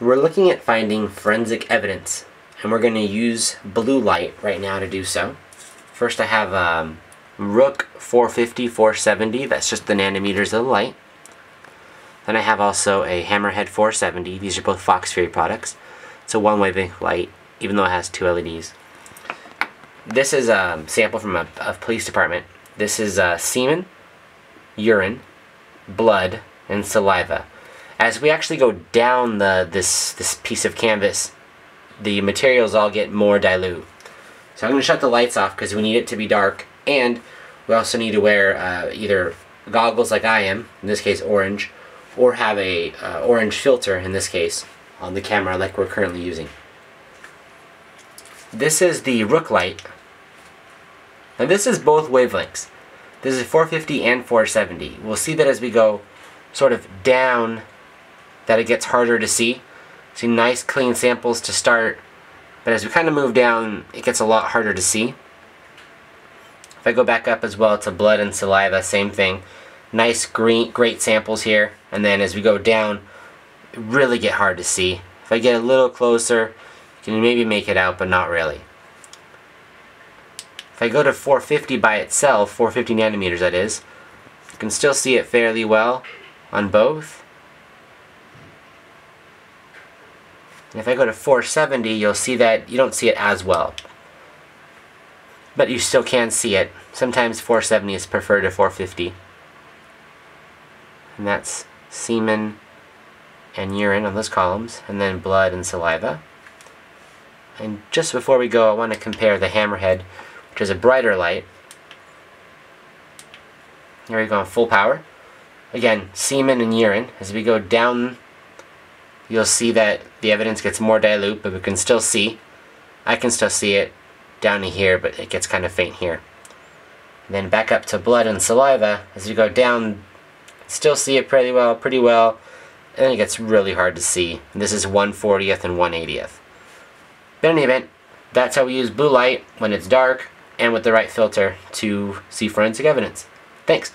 We're looking at finding forensic evidence, and we're going to use blue light right now to do so. First I have Rook 450 470, that's just the nanometers of the light. Then I have also a Hammerhead 470, these are both Fox Fury products. It's a one-way light, even though it has two LEDs. This is a sample from a police department. This is semen, urine, blood, and saliva. As we actually go down this piece of canvas, the materials all get more dilute. So I'm going to shut the lights off because we need it to be dark, and we also need to wear either goggles like I am, in this case orange, or have a orange filter, in this case, on the camera like we're currently using. This is the Rook light, and this is both wavelengths. This is 450 and 470. We'll see that as we go sort of down that it gets harder to see. See, nice clean samples to start, but as we kind of move down it gets a lot harder to see. If I go back up as well to blood and saliva, same thing. Nice green, great samples here, and then as we go down it really get hard to see. If I get a little closer you can maybe make it out, but not really. If I go to 450 by itself, 450 nanometers that is, you can still see it fairly well on both. And if I go to 470, you'll see that you don't see it as well. But you still can see it. Sometimes 470 is preferred to 450. And that's semen and urine on those columns, and then blood and saliva. And just before we go, I want to compare the Hammerhead, which is a brighter light. Here we go on full power. Again, semen and urine. As we go down, you'll see that the evidence gets more dilute, but we can still see. I can still see it down to here, but it gets kind of faint here. And then back up to blood and saliva. As you go down, still see it pretty well, and then it gets really hard to see. And this is 1/40th and 1/80th. But in any event, that's how we use blue light when it's dark and with the right filter to see forensic evidence. Thanks.